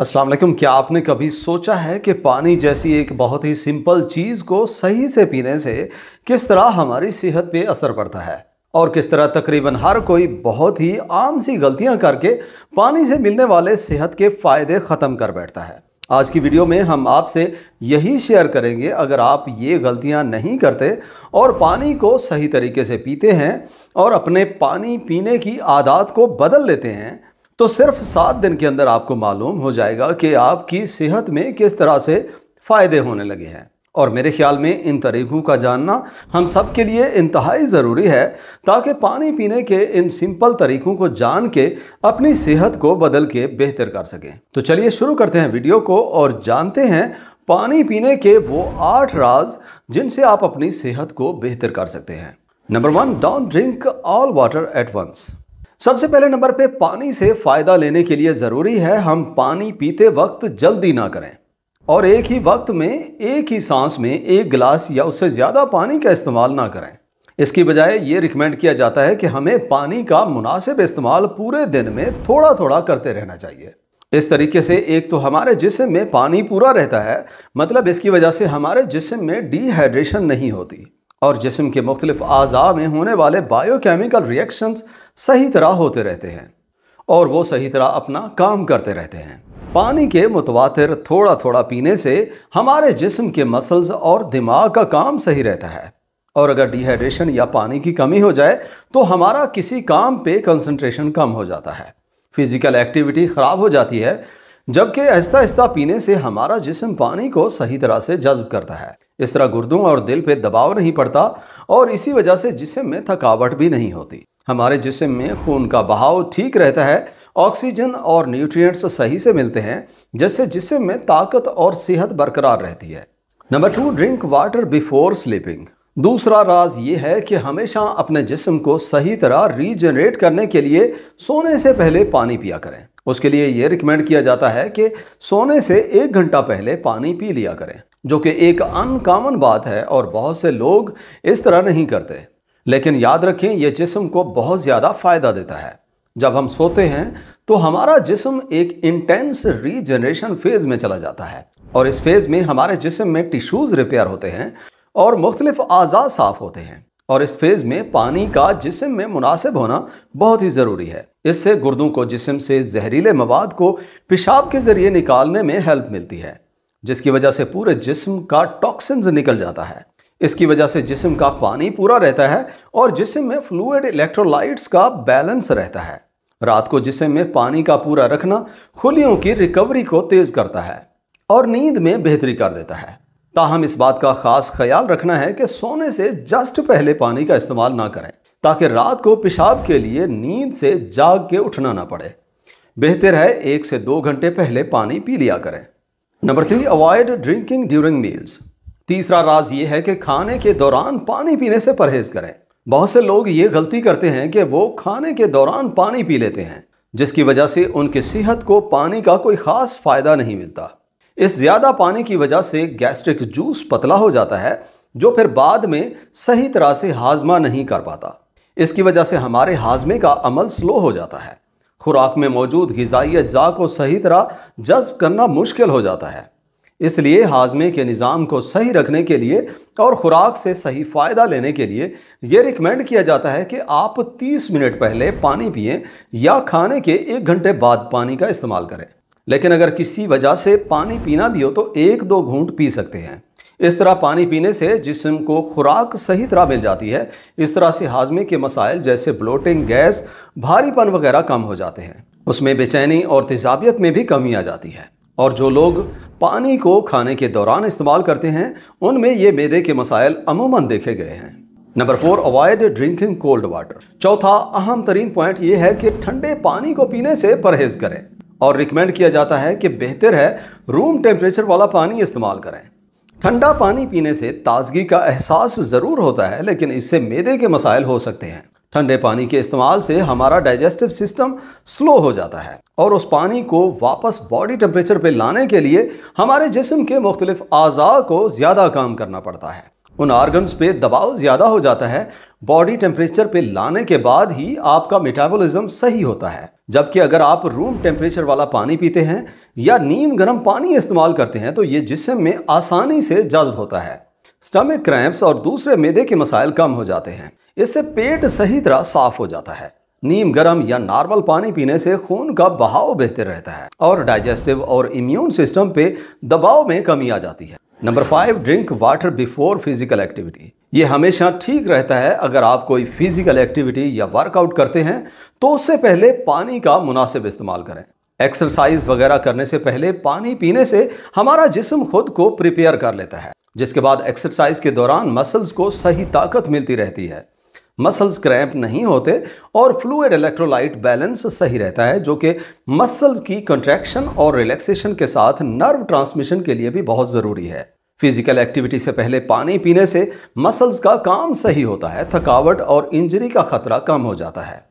अस्सलाम वालेकुम। क्या आपने कभी सोचा है कि पानी जैसी एक बहुत ही सिंपल चीज़ को सही से पीने से किस तरह हमारी सेहत पे असर पड़ता है और किस तरह तकरीबन हर कोई बहुत ही आम सी गलतियां करके पानी से मिलने वाले सेहत के फ़ायदे ख़त्म कर बैठता है। आज की वीडियो में हम आपसे यही शेयर करेंगे, अगर आप ये गलतियां नहीं करते और पानी को सही तरीके से पीते हैं और अपने पानी पीने की आदत को बदल लेते हैं तो सिर्फ 7 दिन के अंदर आपको मालूम हो जाएगा कि आपकी सेहत में किस तरह से फ़ायदे होने लगे हैं। और मेरे ख्याल में इन तरीक़ों का जानना हम सब के लिए इंतहाई ज़रूरी है ताकि पानी पीने के इन सिंपल तरीक़ों को जान के अपनी सेहत को बदल के बेहतर कर सकें। तो चलिए शुरू करते हैं वीडियो को और जानते हैं पानी पीने के वो 8 राज जिनसे आप अपनी सेहत को बेहतर कर सकते हैं। Number 1, don't drink all water at once. सबसे पहले नंबर पे पानी से फ़ायदा लेने के लिए ज़रूरी है हम पानी पीते वक्त जल्दी ना करें और एक ही वक्त में एक ही सांस में 1 गिलास या उससे ज़्यादा पानी का इस्तेमाल ना करें। इसकी बजाय ये रिकमेंड किया जाता है कि हमें पानी का मुनासिब इस्तेमाल पूरे दिन में थोड़ा थोड़ा करते रहना चाहिए। इस तरीके से एक तो हमारे जिस्म में पानी पूरा रहता है, मतलब इसकी वजह से हमारे जिस्म में डिहाइड्रेशन नहीं होती और जिस्म के मुख्तलिफ आज़ा में होने वाले बायोकेमिकल रिएक्शंस सही तरह होते रहते हैं और वो सही तरह अपना काम करते रहते हैं। पानी के मुतवातिर थोड़ा थोड़ा पीने से हमारे जिस्म के मसल्स और दिमाग का काम सही रहता है और अगर डिहाइड्रेशन या पानी की कमी हो जाए तो हमारा किसी काम पे कंसंट्रेशन कम हो जाता है, फिज़िकल एक्टिविटी ख़राब हो जाती है, जबकि आहिस्ता आहिस्ता पीने से हमारा जिस्म पानी को सही तरह से जज्ब करता है। इस तरह गुर्दों और दिल पे दबाव नहीं पड़ता और इसी वजह से जिस्म में थकावट भी नहीं होती। हमारे जिस्म में खून का बहाव ठीक रहता है, ऑक्सीजन और न्यूट्रिएंट्स सही से मिलते हैं, जिससे जिस्म में ताकत और सेहत बरकरार रहती है। Number 2, drink water before sleeping. दूसरा राज ये है कि हमेशा अपने जिस्म को सही तरह रीजनरेट करने के लिए सोने से पहले पानी पिया करें। उसके लिए ये रिकमेंड किया जाता है कि सोने से 1 घंटा पहले पानी पी लिया करें, जो कि एक अनकॉमन बात है और बहुत से लोग इस तरह नहीं करते। लेकिन याद रखें, यह जिस्म को बहुत ज़्यादा फ़ायदा देता है। जब हम सोते हैं तो हमारा जिस्म एक इंटेंस रीजनरेशन फेज़ में चला जाता है और इस फेज़ में हमारे जिस्म में टिश्यूज़ रिपेयर होते हैं और मुख्तलिफ आज़ा साफ़ होते हैं और इस फेज़ में पानी का जिस्म में मुनासिब होना बहुत ही ज़रूरी है। इससे गुर्दों को जिस्म से जहरीले मवाद को पेशाब के ज़रिए निकालने में हेल्प मिलती है, जिसकी वजह से पूरे जिस्म का टॉक्सिन्स निकल जाता है। इसकी वजह से जिस्म का पानी पूरा रहता है और जिस्म में फ्लूइड इलेक्ट्रोलाइट्स का बैलेंस रहता है। रात को जिस्म में पानी का पूरा रखना खुलियों की रिकवरी को तेज़ करता है और नींद में बेहतरी कर देता है। ताहम इस बात का ख़ास ख्याल रखना है कि सोने से जस्ट पहले पानी का इस्तेमाल ना करें ताकि रात को पेशाब के लिए नींद से जाग के उठना ना पड़े। बेहतर है 1 से 2 घंटे पहले पानी पी लिया करें। Number 3, avoid drinking during meals. तीसरा राज ये है कि खाने के दौरान पानी पीने से परहेज़ करें। बहुत से लोग ये गलती करते हैं कि वो खाने के दौरान पानी पी लेते हैं, जिसकी वजह से उनकी सेहत को पानी का कोई ख़ास फ़ायदा नहीं मिलता। इस ज़्यादा पानी की वजह से गैस्ट्रिक जूस पतला हो जाता है, जो फिर बाद में सही तरह से हाजमा नहीं कर पाता। इसकी वजह से हमारे हाजमे का अमल स्लो हो जाता है, खुराक में मौजूद ग़िज़ाई अज़ा को सही तरह जज़्ब करना मुश्किल हो जाता है। इसलिए हाजमे के निज़ाम को सही रखने के लिए और ख़ुराक से सही फ़ायदा लेने के लिए ये रिकमेंड किया जाता है कि आप 30 मिनट पहले पानी पिएँ या खाने के 1 घंटे बाद पानी का इस्तेमाल करें। लेकिन अगर किसी वजह से पानी पीना भी हो तो 1-2 घूंट पी सकते हैं। इस तरह पानी पीने से जिस्म को खुराक सही तरह मिल जाती है। इस तरह से हाजमे के मसाइल जैसे ब्लोटिंग, गैस, भारीपन वगैरह कम हो जाते हैं। उसमें बेचैनी और तेजाबियत में भी कमी आ जाती है। और जो लोग पानी को खाने के दौरान इस्तेमाल करते हैं उनमें ये मैदे के मसाइल अमूमन देखे गए हैं। Number 4, avoid drinking cold water. चौथा अहम तरीन पॉइंट ये है कि ठंडे पानी को पीने से परहेज़ करें और रिकमेंड किया जाता है कि बेहतर है रूम टेम्परेचर वाला पानी इस्तेमाल करें। ठंडा पानी पीने से ताजगी का एहसास ज़रूर होता है, लेकिन इससे मैदे के मसाइल हो सकते हैं। ठंडे पानी के इस्तेमाल से हमारा डाइजेस्टिव सिस्टम स्लो हो जाता है और उस पानी को वापस बॉडी टेम्परेचर पर लाने के लिए हमारे जिस्म के मुख्तलिफ आज़ा को ज़्यादा काम करना पड़ता है उन ऑर्गन्स पे दबाव ज़्यादा हो जाता है। बॉडी टेम्परेचर पे लाने के बाद ही आपका मेटाबॉलिज्म सही होता है। जबकि अगर आप रूम टेम्परेचर वाला पानी पीते हैं या नीम गर्म पानी इस्तेमाल करते हैं तो ये जिस्म में आसानी से जज्ब होता है। स्टमक क्रैम्प्स और दूसरे मैदे के मसाइल कम हो जाते हैं। इससे पेट सही तरह साफ हो जाता है। नीम गर्म या नॉर्मल पानी पीने से खून का बहाव बेहतर रहता है और डाइजेस्टिव और इम्यून सिस्टम पे दबाव में कमी आ जाती है। Number 5, drink water before physical activity. ये हमेशा ठीक रहता है। अगर आप कोई फिजिकल एक्टिविटी या वर्कआउट करते हैं तो उससे पहले पानी का मुनासिब इस्तेमाल करें। एक्सरसाइज वगैरह करने से पहले पानी पीने से हमारा जिस्म खुद को प्रिपेयर कर लेता है, जिसके बाद एक्सरसाइज के दौरान मसल्स को सही ताकत मिलती रहती है। मसल्स क्रैम्प नहीं होते और फ्लूइड इलेक्ट्रोलाइट बैलेंस सही रहता है, जो कि मसल्स की कंट्रैक्शन और रिलैक्सेशन के साथ नर्व ट्रांसमिशन के लिए भी बहुत ज़रूरी है। फिजिकल एक्टिविटी से पहले पानी पीने से मसल्स का काम सही होता है। थकावट और इंजरी का खतरा कम हो जाता है।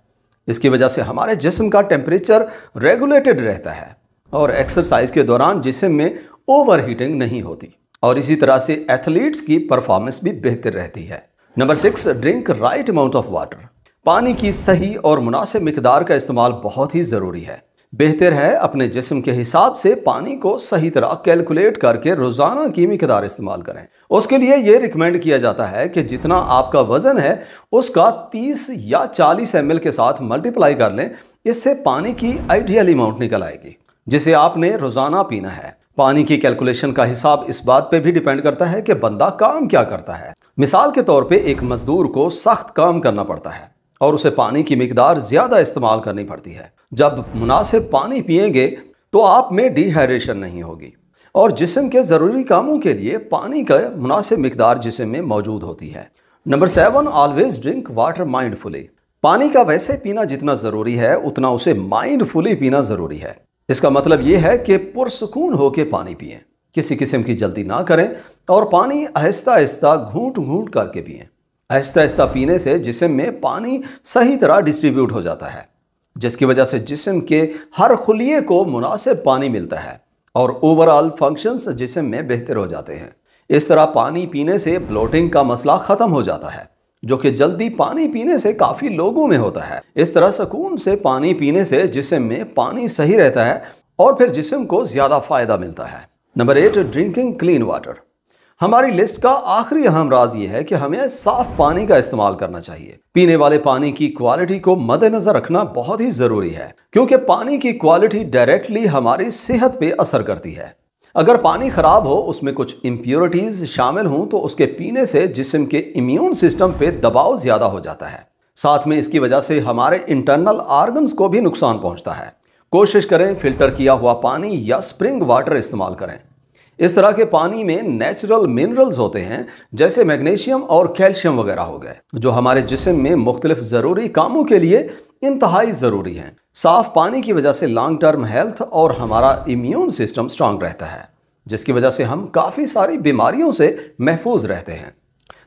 इसकी वजह से हमारे जिस्म का टेम्परेचर रेगुलेटेड रहता है और एक्सरसाइज के दौरान जिस्म में ओवर हीटिंग नहीं होती और इसी तरह से एथलीट्स की परफॉर्मेंस भी बेहतर रहती है। Number 6, drink right amount of water. पानी की सही और मुनासिब मिकदार का इस्तेमाल बहुत ही ज़रूरी है। बेहतर है अपने जिस्म के हिसाब से पानी को सही तरह कैलकुलेट करके रोज़ाना की मिकदार इस्तेमाल करें। उसके लिए ये रिकमेंड किया जाता है कि जितना आपका वज़न है उसका 30 या 40 ml के साथ मल्टीप्लाई कर लें। इससे पानी की आइडियल अमाउंट निकल आएगी जिसे आपने रोज़ाना पीना है। पानी की कैलकुलेशन का हिसाब इस बात पे भी डिपेंड करता है कि बंदा काम क्या करता है। मिसाल के तौर पे एक मजदूर को सख्त काम करना पड़ता है और उसे पानी की मिकदार ज़्यादा इस्तेमाल करनी पड़ती है। जब मुनासिब पानी पिएंगे तो आप में डिहाइड्रेशन नहीं होगी और जिस्म के ज़रूरी कामों के लिए पानी का मुनासिब मिकदार जिस्म में मौजूद होती है। Number 7, always drink water mindfully. पानी का वैसे पीना जितना ज़रूरी है उतना उसे माइंडफुली पीना ज़रूरी है। इसका मतलब ये है कि पुरसकून होकर पानी पिएं, किसी किस्म की जल्दी ना करें और पानी आहिस्ता आहिस्ता घूंट घूंट करके पिएं। आहिस्ता आहिस्ता पीने से जिस्म में पानी सही तरह डिस्ट्रीब्यूट हो जाता है, जिसकी वजह से जिस्म के हर खुलिये को मुनासिब पानी मिलता है और ओवरऑल फंक्शंस जिस्म में बेहतर हो जाते हैं। इस तरह पानी पीने से ब्लोटिंग का मसला ख़त्म हो जाता है, जो कि जल्दी पानी पीने से काफ़ी लोगों में होता है। इस तरह सुकून से पानी पीने से जिस्म में पानी सही रहता है और फिर जिस्म को ज़्यादा फ़ायदा मिलता है। Number 8, drinking clean water. हमारी लिस्ट का आखिरी अहम राज ये है कि हमें साफ़ पानी का इस्तेमाल करना चाहिए। पीने वाले पानी की क्वालिटी को मद्देनज़र रखना बहुत ही ज़रूरी है, क्योंकि पानी की क्वालिटी डायरेक्टली हमारी सेहत पर असर करती है। अगर पानी ख़राब हो, उसमें कुछ इम्प्योरिटीज़ शामिल हों तो उसके पीने से जिस्म के इम्यून सिस्टम पे दबाव ज़्यादा हो जाता है। साथ में इसकी वजह से हमारे इंटरनल ऑर्गन्स को भी नुकसान पहुंचता है। कोशिश करें फ़िल्टर किया हुआ पानी या स्प्रिंग वाटर इस्तेमाल करें। इस तरह के पानी में नेचुरल मिनरल्स होते हैं, जैसे मैग्नीशियम और कैल्शियम वगैरह हो गए, जो हमारे जिस्म में मुख्तलिफ ज़रूरी कामों के लिए इंतहाई ज़रूरी हैं। साफ़ पानी की वजह से लॉन्ग टर्म हेल्थ और हमारा इम्यून सिस्टम स्ट्रांग रहता है, जिसकी वजह से हम काफ़ी सारी बीमारियों से महफूज रहते हैं।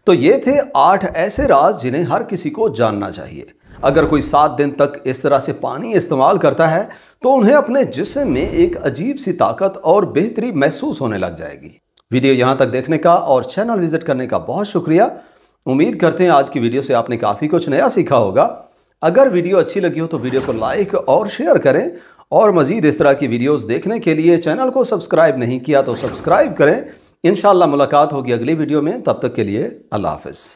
तो ये थे 8 ऐसे राज जिन्हें हर किसी को जानना चाहिए। अगर कोई 7 दिन तक इस तरह से पानी इस्तेमाल करता है तो उन्हें अपने जिस्म में एक अजीब सी ताकत और बेहतरी महसूस होने लग जाएगी। वीडियो यहाँ तक देखने का और चैनल विजिट करने का बहुत शुक्रिया। उम्मीद करते हैं आज की वीडियो से आपने काफ़ी कुछ नया सीखा होगा। अगर वीडियो अच्छी लगी हो तो वीडियो को लाइक और शेयर करें और मज़ीद इस तरह की वीडियोस देखने के लिए चैनल को सब्सक्राइब नहीं किया तो सब्सक्राइब करें। इंशाअल्लाह मुलाकात होगी अगली वीडियो में। तब तक के लिए अल्लाह हाफ़िज़।